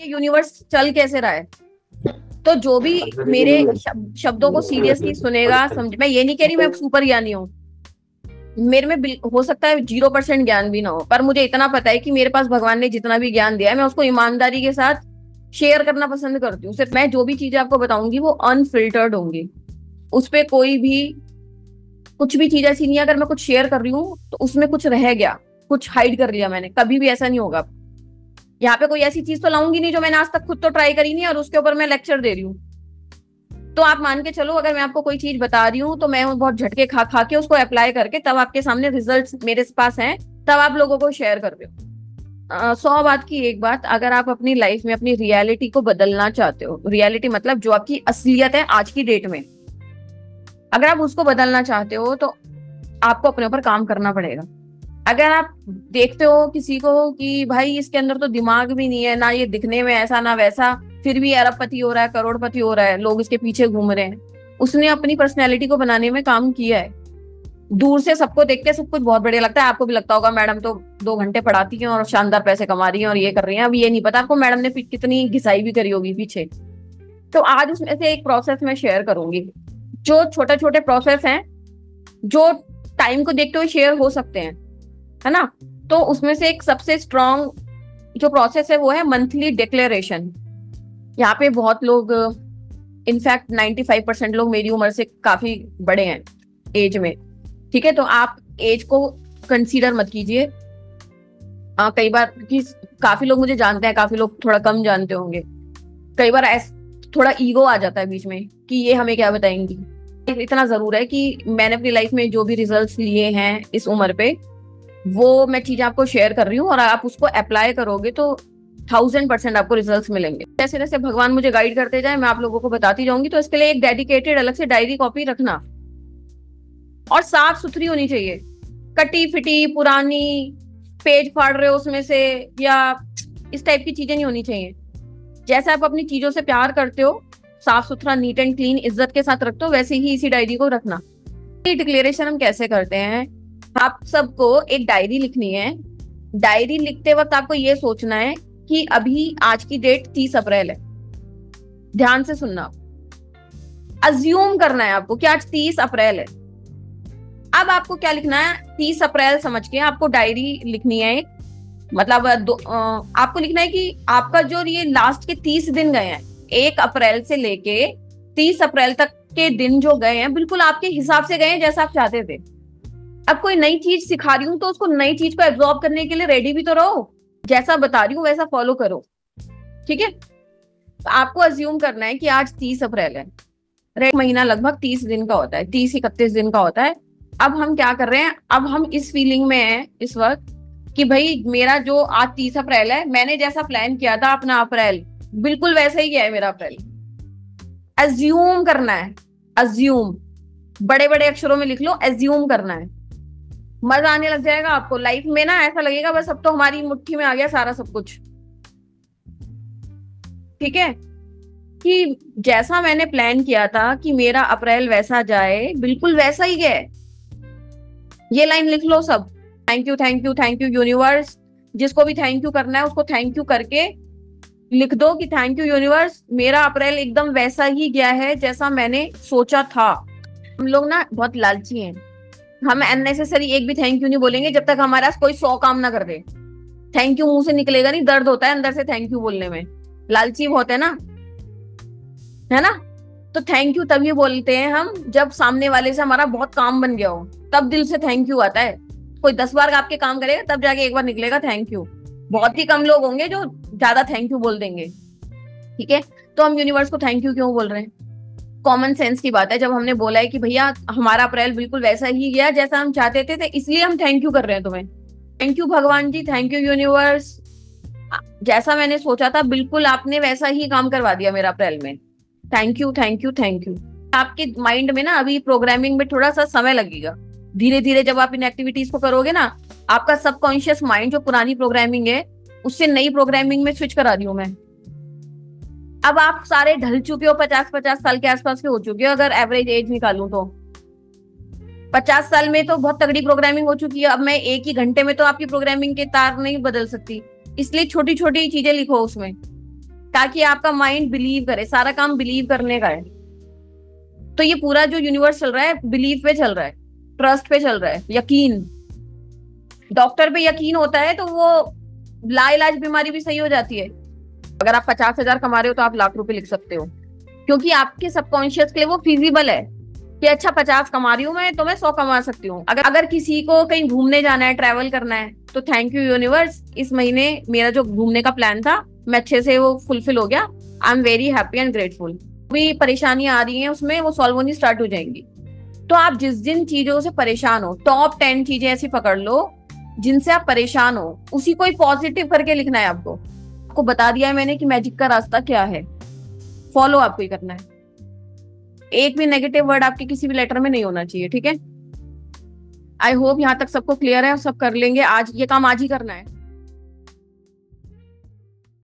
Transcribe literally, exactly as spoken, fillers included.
ये यूनिवर्स चल कैसे रहा है। तो जो भी मेरे शब्दों को सीरियसली सुनेगा, समझ, मैं ये नहीं कह रही मैं सुपर ज्ञानी हूँ, मेरे में हो सकता है जीरो परसेंट ज्ञान भी ना हो, पर मुझे इतना पता है कि मेरे पास भगवान ने जितना भी ज्ञान दिया है मैं उसको ईमानदारी के साथ शेयर करना पसंद करती हूँ। सिर्फ मैं जो भी चीजें आपको बताऊंगी वो अनफिल्टर्ड होंगी, उसपे कोई भी कुछ भी चीज ऐसी नहीं है। अगर मैं कुछ शेयर कर रही हूँ तो उसमें कुछ रह गया, कुछ हाइड कर लिया मैंने, कभी भी ऐसा नहीं होगा। यहाँ पे कोई ऐसी चीज तो लाऊंगी नहीं जो मैंने आज तक खुद तो ट्राई करी नहीं और उसके ऊपर मैं लेक्चर दे रही हूँ। तो आप मान के चलो अगर मैं आपको कोई चीज बता रही हूँ तो मैं बहुत झटके खा खा के उसको अप्लाई करके तब आपके सामने रिजल्ट मेरे पास हैं, तब आप लोगों को शेयर कर रहे हो। सौ बात की एक बात, अगर आप अपनी लाइफ में अपनी रियलिटी को बदलना चाहते हो, रियलिटी मतलब जो आपकी असलियत है आज की डेट में, अगर आप उसको बदलना चाहते हो तो आपको अपने ऊपर काम करना पड़ेगा। अगर आप देखते हो किसी को कि भाई इसके अंदर तो दिमाग भी नहीं है, ना ये दिखने में ऐसा ना वैसा, फिर भी अरबपति हो रहा है, करोड़पति हो रहा है, लोग इसके पीछे घूम रहे हैं, उसने अपनी पर्सनैलिटी को बनाने में काम किया है। दूर से सबको देख के सब कुछ बहुत बढ़िया लगता है, आपको भी लगता होगा मैडम तो दो घंटे पढ़ाती है और शानदार पैसे कमा रही है और ये कर रही है। अब ये नहीं पता आपको मैडम ने कितनी घिसाई भी करी होगी पीछे। तो आज उसमें से एक प्रोसेस मैं शेयर करूंगी, जो छोटे छोटे प्रोसेस हैं जो टाइम को देखते हुए शेयर हो सकते हैं, है ना। तो उसमें से एक सबसे स्ट्रॉन्ग जो प्रोसेस है वो है मंथली डिक्लेरेशन। यहाँ पे बहुत लोग, इनफैक्ट पचानवे परसेंट लोग मेरी उम्र से काफी बड़े हैं एज में, ठीक है। तो आप एज को कंसीडर मत कीजिए। कई बार कि काफी लोग मुझे जानते हैं, काफी लोग थोड़ा कम जानते होंगे। कई बार थोड़ा ईगो आ जाता है बीच में कि ये हमें क्या बताएंगी। इतना जरूर है कि मैंने अपनी लाइफ में जो भी रिजल्ट्स लिए हैं इस उम्र पे, वो मैं चीजें आपको शेयर कर रही हूँ और आप उसको अप्लाई करोगे तो थाउजेंड परसेंट आपको रिजल्ट्स मिलेंगे। जैसे जैसे भगवान मुझे गाइड करते जाए मैं आप लोगों को बताती जाऊंगी। तो इसके लिए एक डेडिकेटेड अलग से डायरी कॉपी रखना, और साफ सुथरी होनी चाहिए। कटी फिटी पुरानी पेज फाड़ रहे हो उसमें से या इस टाइप की चीजें नहीं होनी चाहिए। जैसे आप अपनी चीजों से प्यार करते हो, साफ सुथरा नीट एंड क्लीन इज्जत के साथ रखते हो, वैसे ही इसी डायरी को रखना। डिक्लेरेशन हम कैसे करते हैं, आप सबको एक डायरी लिखनी है। डायरी लिखते वक्त आपको ये सोचना है कि अभी आज की डेट तीस अप्रैल है। ध्यान से सुनना, अज्यूम करना है आपको कि आज तीस अप्रैल है। अब आपको क्या लिखना है, तीस अप्रैल समझ के आपको डायरी लिखनी है। मतलब आ, आपको लिखना है कि आपका जो ये लास्ट के तीस दिन गए हैं, एक अप्रैल से लेके तीस अप्रैल तक के दिन जो गए हैं बिल्कुल आपके हिसाब से गए हैं, जैसा आप चाहते थे। अब कोई नई चीज सिखा रही हूँ तो उसको, नई चीज को एब्जॉर्ब करने के लिए रेडी भी तो रहो। जैसा बता रही हूँ वैसा फॉलो करो, ठीक है। आपको अज्यूम करना है कि आज तीस अप्रैल है। एक महीना लगभग तीस दिन का होता है, तीस इकतीस दिन का होता है। अब हम क्या कर रहे हैं, अब हम इस फीलिंग में हैं इस वक्त कि भाई मेरा जो आज तीस अप्रैल है, मैंने जैसा प्लान किया था अपना अप्रैल बिल्कुल वैसा ही है मेरा अप्रैल। अज्यूम करना है, अज्यूम बड़े बड़े अक्षरों में लिख लो, अज्यूम करना है। मजा आने लग जाएगा आपको लाइफ में ना, ऐसा लगेगा बस अब तो हमारी मुट्ठी में आ गया सारा सब कुछ, ठीक है। कि जैसा मैंने प्लान किया था कि मेरा अप्रैल वैसा जाए, बिल्कुल वैसा ही गया। ये लाइन लिख लो सब, thank you thank you thank you universe. जिसको भी थैंक यू करना है उसको थैंक यू करके लिख दो कि थैंक यू यूनिवर्स, मेरा अप्रैल एकदम वैसा ही गया है जैसा मैंने सोचा था। हम लोग ना बहुत लालची हैं, हम अननेसेसरी एक भी थैंक यू नहीं बोलेंगे जब तक हमारा कोई सौ काम ना कर दे। थैंक यू मुंह से निकलेगा नहीं, दर्द होता है अंदर से थैंक यू बोलने में, लालची बहुत है ना, है ना। तो थैंक यू तभी बोलते हैं हम जब सामने वाले से हमारा बहुत काम बन गया हो, तब दिल से थैंक यू आता है। कोई दस बार आपके काम करेगा तब जाके एक बार निकलेगा थैंक यू। बहुत ही कम लोग होंगे जो ज्यादा थैंक यू बोल देंगे, ठीक है। तो हम यूनिवर्स को थैंक यू क्यों बोल रहे हैं, कॉमन सेंस की बात है। जब हमने बोला है कि भैया हमारा अप्रैल बिल्कुल वैसा ही गया जैसा हम चाहते थे, इसलिए हम थैंक यू कर रहे हैं तुम्हें। थैंक यू भगवान जी, थैंक यू यूनिवर्स, जैसा मैंने सोचा था बिल्कुल आपने वैसा ही काम करवा दिया मेरा अप्रैल में। Thank you thank you thank you. आपके माइंड में ना अभी प्रोग्रामिंग में थोड़ा सा समय लगेगा। धीरे धीरे जब आप इन एक्टिविटीज को करोगे ना, आपका सबकॉन्शियस माइंड जो पुरानी प्रोग्रामिंग है उससे नई प्रोग्रामिंग में स्विच करा रही हूँ मैं। अब आप सारे ढल चुके हो, पचास पचास साल के आसपास के हो चुके हो। अगर एवरेज एज निकालूं तो पचास साल में तो बहुत तगड़ी प्रोग्रामिंग हो चुकी है। अब मैं एक ही घंटे में तो आपकी प्रोग्रामिंग के तार नहीं बदल सकती, इसलिए छोटी छोटी चीजें लिखो उसमें। ताकि आपका माइंड बिलीव करे, सारा काम बिलीव करने का है। तो ये पूरा जो यूनिवर्स चल रहा है बिलीव पे चल रहा है, ट्रस्ट पे चल रहा है, यकीन। डॉक्टर पे यकीन होता है तो वो लाइलाज बीमारी भी सही हो जाती है। अगर आप पचास हजार कमा रहे हो तो आप लाख रुपए लिख सकते हो, क्योंकि आपके सबकॉन्शियस के लिए वो फिजिबल है कि अच्छा पचास कमा रही हूँ मैं तो मैं सौ कमा सकती हूँ। अगर अगर किसी को कहीं घूमने जाना है, ट्रैवल करना है, तो थैंक यू यूनिवर्स, इस महीने मेरा जो घूमने का प्लान था मैं अच्छे से वो फुलफिल हो गया। I am very happy and grateful. भी परेशानियां आ रही हैं उसमें वो सॉल्व होनी स्टार्ट हो जाएंगी। तो आप जिस जिन चीजों से परेशान हो, टॉप टेन चीजें ऐसी पकड़ लो जिनसे आप परेशान हो, उसी को ही पॉजिटिव करके लिखना है। आपको आपको बता दिया है मैंने कि मैजिक का रास्ता क्या है, फॉलो आपको ही करना है। एक भी नेगेटिव वर्ड आपके किसी भी लेटर में नहीं होना चाहिए, ठीक है। आई होप यहाँ तक सबको क्लियर है और सब कर लेंगे। आज ये काम आज ही करना है।